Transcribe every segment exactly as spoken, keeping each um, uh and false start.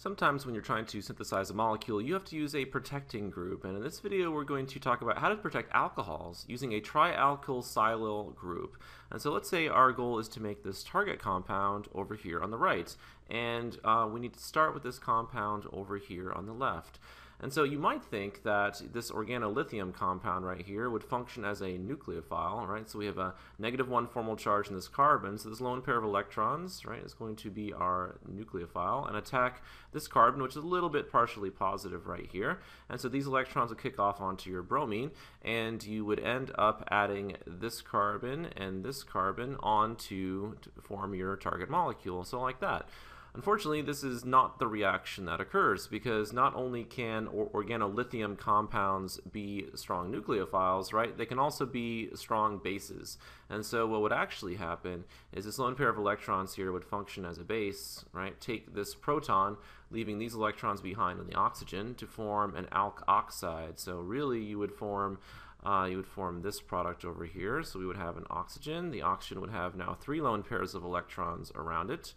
Sometimes when you're trying to synthesize a molecule, you have to use a protecting group, and in this video we're going to talk about how to protect alcohols using a trialkylsilyl group. And so let's say our goal is to make this target compound over here on the right, and uh, we need to start with this compound over here on the left. And so you might think that this organolithium compound right here would function as a nucleophile, right? So we have a negative one formal charge in this carbon, so this lone pair of electrons, right, is going to be our nucleophile and attack this carbon, which is a little bit partially positive right here. And so these electrons will kick off onto your bromine, and you would end up adding this carbon and this carbon onto to form your target molecule, so like that. Unfortunately, this is not the reaction that occurs, because not only can or organolithium compounds be strong nucleophiles, right, they can also be strong bases. And so what would actually happen is this lone pair of electrons here would function as a base, right, take this proton, leaving these electrons behind on the oxygen to form an alkoxide. So really you would form Uh, you would form this product over here. So we would have an oxygen. The oxygen would have now three lone pairs of electrons around it,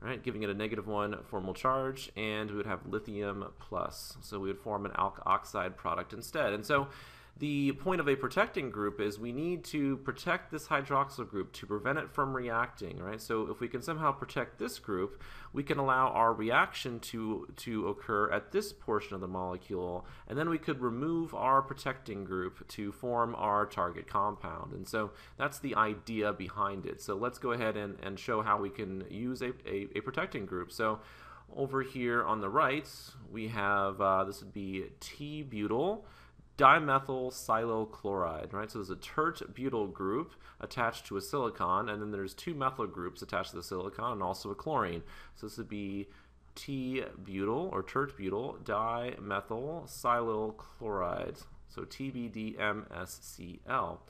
right, giving it a negative one formal charge, and we would have lithium plus. So we would form an alkoxide product instead. And so the point of a protecting group is we need to protect this hydroxyl group to prevent it from reacting, right? So if we can somehow protect this group, we can allow our reaction to, to occur at this portion of the molecule, and then we could remove our protecting group to form our target compound. And so that's the idea behind it. So let's go ahead and, and show how we can use a, a, a protecting group. So over here on the right, we have, uh, this would be tert-butyl dimethyl silyl chloride, right? So there's a tert-butyl group attached to a silicon, and then there's two methyl groups attached to the silicon and also a chlorine. So this would be T-butyl or tert-butyl dimethyl silyl chloride, so T B D M S C L.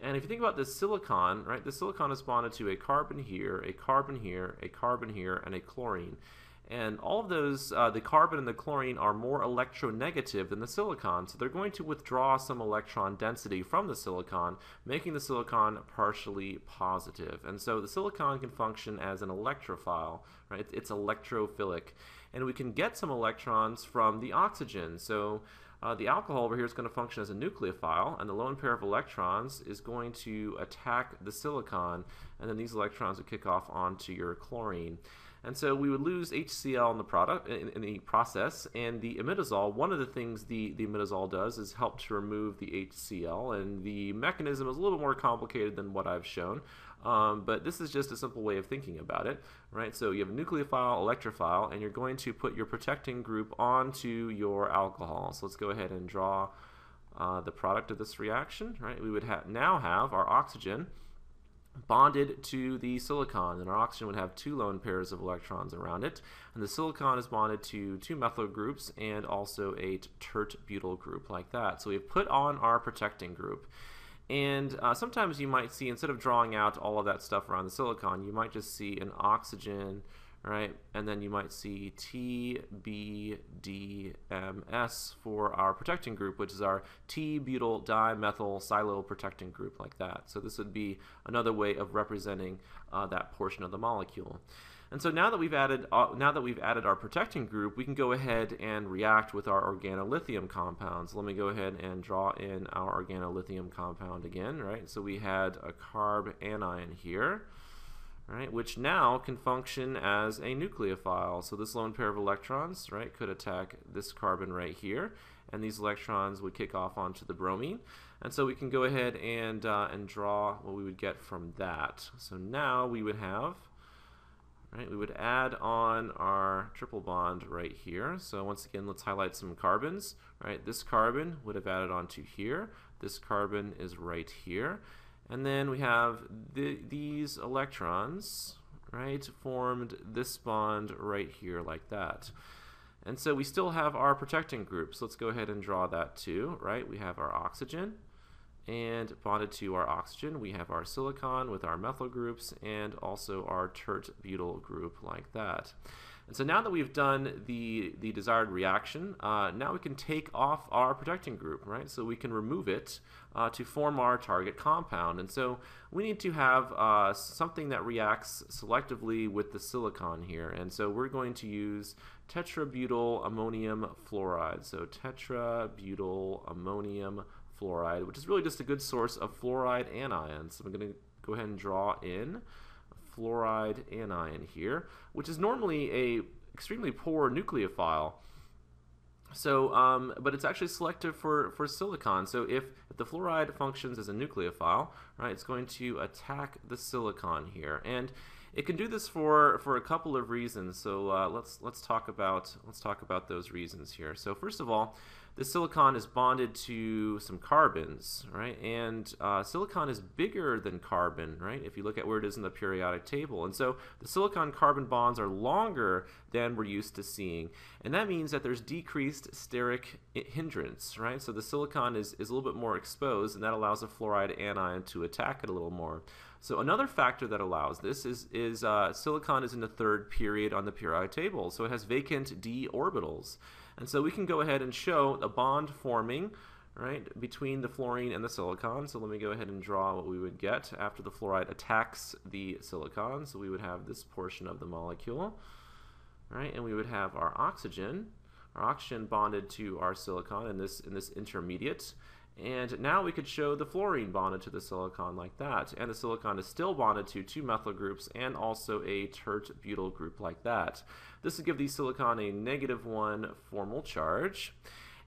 And if you think about this silicon, right, the silicon is bonded to a carbon here, a carbon here, a carbon here, and a chlorine. And all of those, uh, the carbon and the chlorine are more electronegative than the silicon, so they're going to withdraw some electron density from the silicon, making the silicon partially positive. And so the silicon can function as an electrophile, right? It's electrophilic. And we can get some electrons from the oxygen. So uh, the alcohol over here is going to function as a nucleophile, and the lone pair of electrons is going to attack the silicon, and then these electrons will kick off onto your chlorine. And so we would lose H C L in the product in, in the process, and the imidazole, one of the things the, the imidazole does is help to remove the H C L, and the mechanism is a little bit more complicated than what I've shown, um, but this is just a simple way of thinking about it, right? So you have a nucleophile, electrophile, and you're going to put your protecting group onto your alcohol. So let's go ahead and draw uh, the product of this reaction, right? We would ha- now have our oxygen bonded to the silicon, and our oxygen would have two lone pairs of electrons around it, and the silicon is bonded to two methyl groups and also a tert-butyl group like that. So we've put on our protecting group. And uh, sometimes you might see, instead of drawing out all of that stuff around the silicon, you might just see an oxygen, right, and then you might see T B D M S for our protecting group, which is our T-butyl dimethyl silyl protecting group like that. So this would be another way of representing uh, that portion of the molecule. And so now that we've added uh, now that we've added our protecting group, we can go ahead and react with our organolithium compounds. Let me go ahead and draw in our organolithium compound again, right? So we had a carb anion here, right, which now can function as a nucleophile. So this lone pair of electrons, right, could attack this carbon right here, and these electrons would kick off onto the bromine. And so we can go ahead and, uh, and draw what we would get from that. So now we would have, right, we would add on our triple bond right here. So once again, let's highlight some carbons, right? This carbon would have added onto here. This carbon is right here. And then we have the, these electrons, right, formed this bond right here like that. And so we still have our protecting group. So let's go ahead and draw that too, right? We have our oxygen, And bonded to our oxygen, we have our silicon with our methyl groups and also our tert-butyl group like that. And so now that we've done the, the desired reaction, uh, now we can take off our protecting group, right? So we can remove it uh, to form our target compound. And so we need to have uh, something that reacts selectively with the silicon here. And so we're going to use tetrabutyl ammonium fluoride. So tetrabutyl ammonium fluoride, which is really just a good source of fluoride anions. So I'm going to go ahead and draw in fluoride anion here, which is normally a extremely poor nucleophile. So, um, but it's actually selective for, for silicon. So if, if the fluoride functions as a nucleophile, right, it's going to attack the silicon here. And it can do this for, for a couple of reasons. So uh, let's, let's, talk about, let's talk about those reasons here. So first of all, the silicon is bonded to some carbons, right? And uh, silicon is bigger than carbon, right? If you look at where it is in the periodic table. And so the silicon-carbon bonds are longer than we're used to seeing. And that means that there's decreased steric hindrance, right? So the silicon is, is a little bit more exposed, and that allows the fluoride anion to attack it a little more. So another factor that allows this is, is uh, silicon is in the third period on the periodic table. So it has vacant d orbitals. And so we can go ahead and show a bond forming, right, between the fluorine and the silicon. So let me go ahead and draw what we would get after the fluoride attacks the silicon. So we would have this portion of the molecule, right, and we would have our oxygen, our oxygen bonded to our silicon in this, in this intermediate. And now we could show the fluorine bonded to the silicon like that. And the silicon is still bonded to two methyl groups and also a tert-butyl group like that. This would give the silicon a negative one formal charge.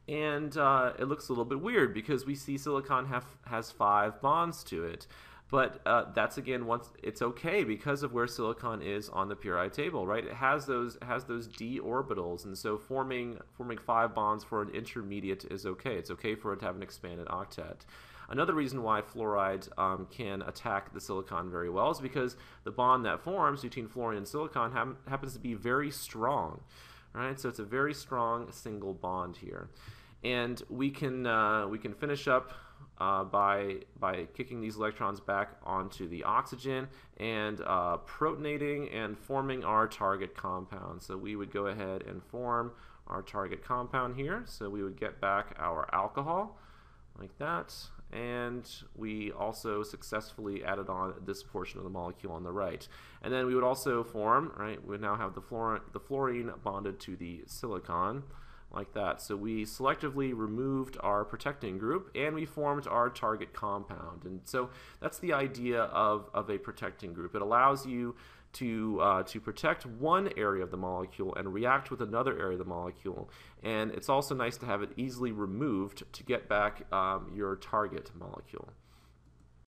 And uh, it looks a little bit weird because we see silicon have, has five bonds to it. But uh, that's, again, once it's okay because of where silicon is on the periodic table, right? It has those, has those d orbitals, and so forming, forming five bonds for an intermediate is okay. It's okay for it to have an expanded octet. Another reason why fluoride um, can attack the silicon very well is because the bond that forms between fluorine and silicon ha happens to be very strong, right? So it's a very strong single bond here. And we can, uh, we can finish up Uh, by, by kicking these electrons back onto the oxygen and uh, protonating and forming our target compound. So we would go ahead and form our target compound here. So we would get back our alcohol like that. And we also successfully added on this portion of the molecule on the right. And then we would also form, right, we now have the fluorine, the fluorine bonded to the silicon. Like that. So we selectively removed our protecting group and we formed our target compound. And so that's the idea of, of a protecting group. It allows you to, uh, to protect one area of the molecule and react with another area of the molecule. And it's also nice to have it easily removed to get back um, your target molecule.